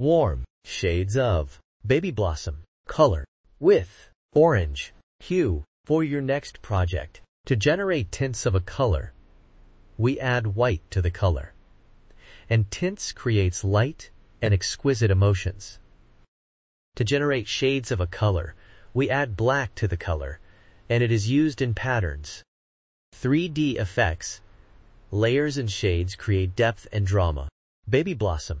warm shades of Baby Blossom color with orange hue for your next project. To generate tints of a color, we add white to the color, and tints creates light and exquisite emotions. To generate shades of a color, we add black to the color, and it is used in patterns. 3D effects, layers and shades create depth and drama. Baby Blossom